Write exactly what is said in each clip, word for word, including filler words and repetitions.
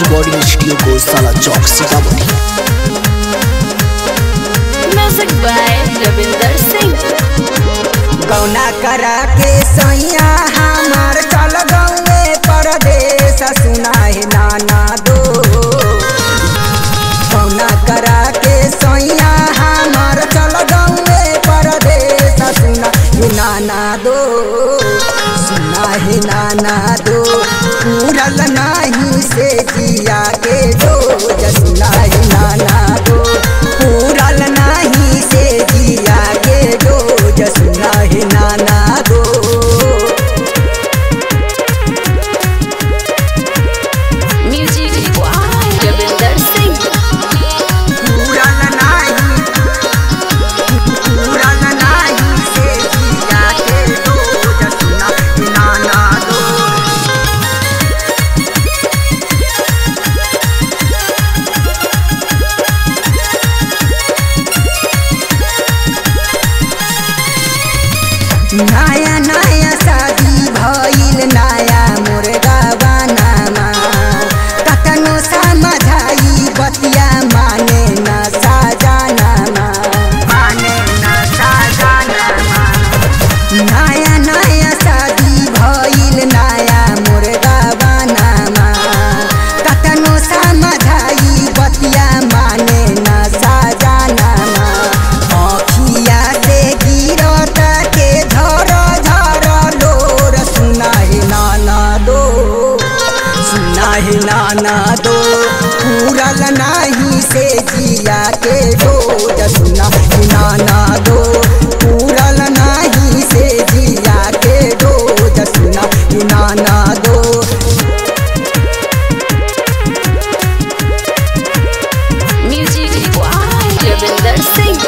Recording studio Gaushala Chowk Sitamarhi. Music by Ravindra Singh. गौना करा के सैया हमार चल गौवे परदेस सुना है नाना दो। गौना करा के सैया हमार चल गौवे परदेस सुना है नाना दो, सुना है नाना दो। पूरल नाही से जिया के दो जसुना है नाना दो। पूरल नाही से जिया के दो जसुना है नाना दो। म्यूजिक रविंदर सिंह। पूरल नाही, पूरल नाही से जिया के दो जसुना है नाना दो। नया नया शादी भइल नया मुर्गा बनामा कतनो समझाई बतिया माने न साजानामा, माने न साजानामा। नया नया शादी भइल नया मुर्गा बनामा कतनो समझाई बतिया माने न साजानामा। आँखिया से गिरत नाना दो। पूरल नाही से जिया के दो जसुना नाना दो। पूरल नाही से जिया के दो जसुना नाना दो। म्यूजिक रविंद्र सिंह।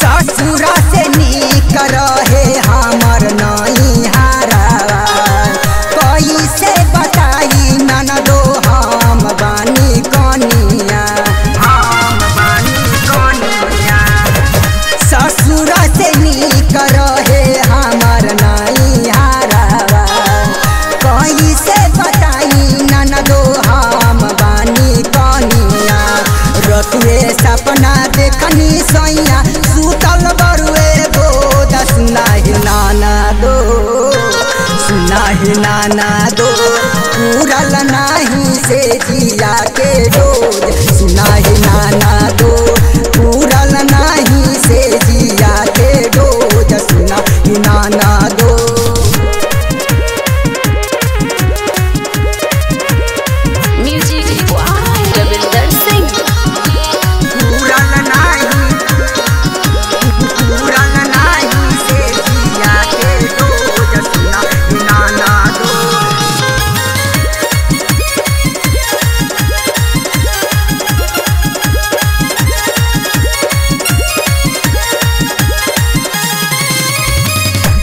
ससुरा से नीक रहे हमर नहीं हारावा कैसे बताई ननदो हम बानी कनिया, हम बानी कनिया। ससुरा से नीक रहे हमर नहीं हारावा कैसे बताई ननदो हम बानी कनिया। रतुए सपना देखनी सैया सुतल बरुए दो सुना है नाना दो, सुना है नाना दो। पूरल नाही से जिया के दो सुना है नाना दो। पूरल नाही से जिया के दो सुना है नाना दो।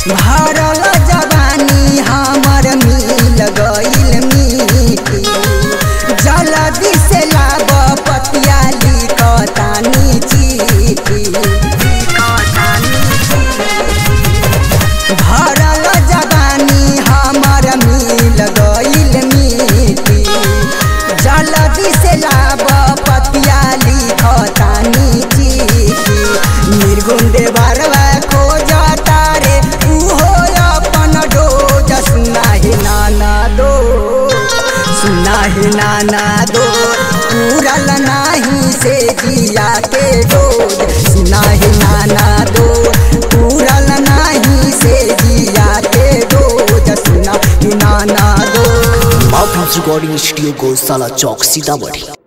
भरल जवानी हमर मिल गइल मीठी जल्दी से लाब पतिया लिखतानी चिट्ठी, लिखतानी चिट्ठी। भरल जवानी हमर मिल गइल मीठी जल्दी से लाब पतिया लिखतानी चिट्ठी। निर्गुण देवरवा नाना दो। पूरल नाही से जिया के दो सुना है नाना दो। पूरल नाही से जिया के दो सुना है नाना दो। Mouth house recording studio Gaushala Chowk Sitamarhi.